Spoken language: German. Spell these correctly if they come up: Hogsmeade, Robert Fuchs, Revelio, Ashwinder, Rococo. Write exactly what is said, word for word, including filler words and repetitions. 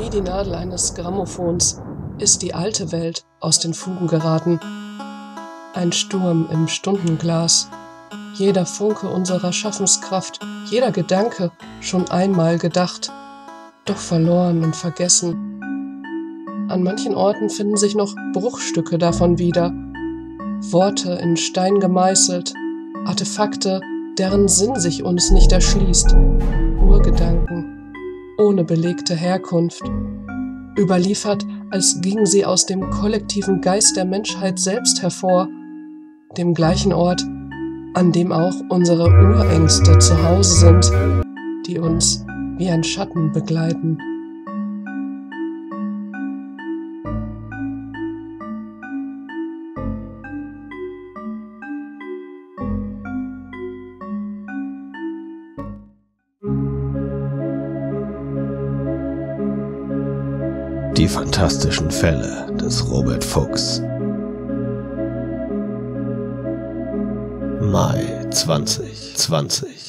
Wie die Nadel eines Grammophons ist die alte Welt aus den Fugen geraten. Ein Sturm im Stundenglas. Jeder Funke unserer Schaffenskraft, jeder Gedanke schon einmal gedacht, doch verloren und vergessen. An manchen Orten finden sich noch Bruchstücke davon wieder. Worte in Stein gemeißelt, Artefakte, deren Sinn sich uns nicht erschließt. Urgedanken, ohne belegte Herkunft. Überliefert, als gingen sie aus dem kollektiven Geist der Menschheit selbst hervor, dem gleichen Ort, an dem auch unsere Urängste zu Hause sind, die uns wie ein Schatten begleiten. Die fantastischen Fälle des Robert Fuchs. Mai zwanzig zwanzig